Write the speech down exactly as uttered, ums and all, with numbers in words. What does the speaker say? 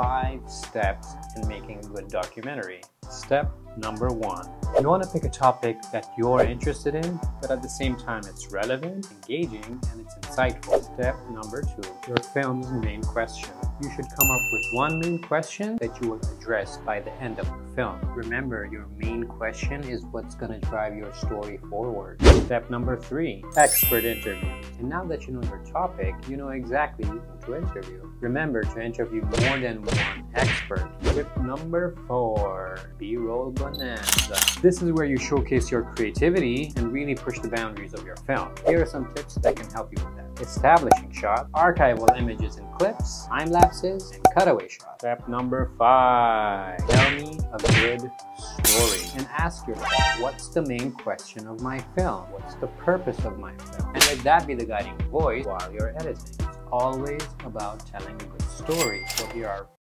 five steps in making a good documentary. Step number one, you want to pick a topic that you're interested in, but at the same time it's relevant, engaging, and it's insightful. Step number two, your film's main question. You should come up with one main question that you will address by the end of the film. Remember, your main question is what's going to drive your story forward. Step number three, expert interview. And now that you know your topic, you know exactly who to interview. Remember to interview more than one expert. Tip number four, B-roll bonanza. This is where you showcase your creativity and really push the boundaries of your film. Here are some tips that can help you with that. Establishing shot, archival images and clips, time lapses, and cutaway shots. Step number five, tell me a good story. And ask yourself, what's the main question of my film? What's the purpose of my film? And let that be the guiding voice while you're editing. It's always about telling a good story. So here are